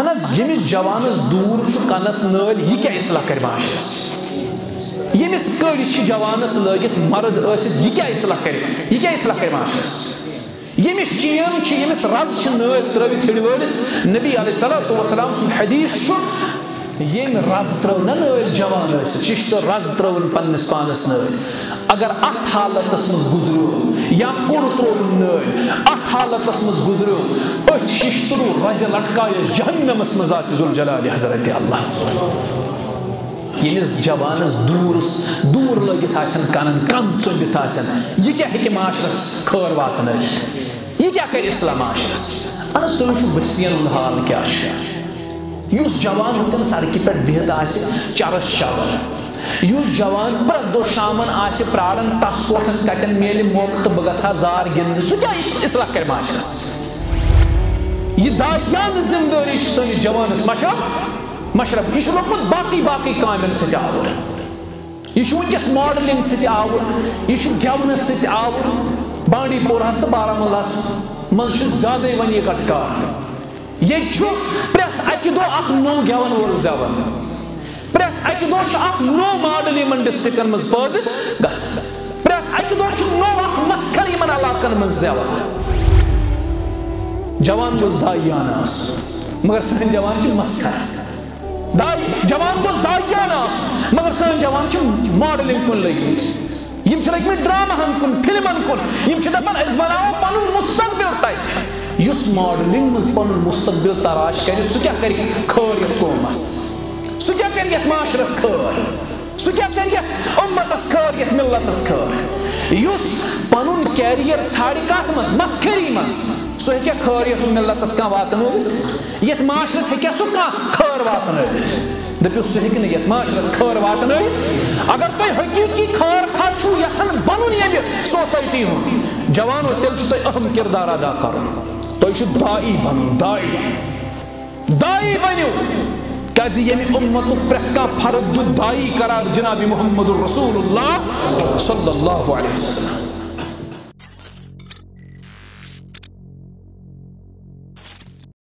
Anaz yemiş cavanız dur kanas nöl yike ıslah kırmaşız. Yemiş kırıçı cavanız lagit marad ösit yike ıslah kırma. Yike ıslah kırmaşız. Yemiş çiğim çi yemiş razçı nöl travi tırveriz. Nebi Aleyhissalatu vesselam'ın hadis şu. Yem raz travna nöl cavanız. Çişte raz travın pannis pannis nöl. Eğer at halatasımız guzuru, ya kurtulun nöl, at halatasımız guzuru, öç şişturu, razı latkaya, cehennemizimiz atı Zülcelali Hazreti Allah. Yeniz cavanız duruz, durla gitaysın kanın, kançun gitaysın. Yike heki maaşırız, kör vatını. Yike heki İslam maaşırız. Anız tövbe şu bisiyanın halini ki aşağı. Yüz cavan hüten sarkiper dihedası çarış çağır. Yüz cavan bırakdo şamın aşı prağın tasvotası katın meyli muhakkı bıgasa zar gindi. Su ya ıslah kermacınız. Yedayyan zimdori için sönüş cavanız. Maşrab, maşrab. Yüşü lokmut baki kamen siti ağır. Yüşü unkes modeling siti ağır. Yüşü gavnız siti ağır. Bandipur hasta baramallahs. Manşu zade vaniye katkar. Yekçu bırak akido ak no gavan olur zavan. Bırak akidoş ak no madelimin distriklerimiz vardı, gaz. Bırak akidoş no ak maskerimin alakanımız zeva. Cavan göz dayana as, mıgır sen cavançın maskar. Day, cavan göz dayana as, mıgır sen cavançın modeling kunlayın. Yimçelik mi drama han kun, film han kun, yimçede ben ezvanao panun mustakbil tay. Yus modelingimiz panun mustakbil taraş kari, sükya kari kari koymas. Sükâten yet maaşırız kâr, sükâten yet ummatız kâr, yet millatız kâr. Yüz panun kariyer çarikatımız, maskerimiz. Su hekâs kâr yet millatız kâr vatını ödür. Yet maaşırız hekâs su kâr vatını ödür. Depiyo su hekâne yet maaşırız kâr vatını ödür. Agar toy hakiki kâr kâçu yaksan banun yemiyor society hun. Cavan o telçü toy ahım kirdar ada karun. Toy şu dâi banun, dâi. Dâi banun. Kazi yeni ummatı prekka faraddu dahi karar Cenab-ı Muhammedur Resulullah sallallahu aleyhi ve sellem.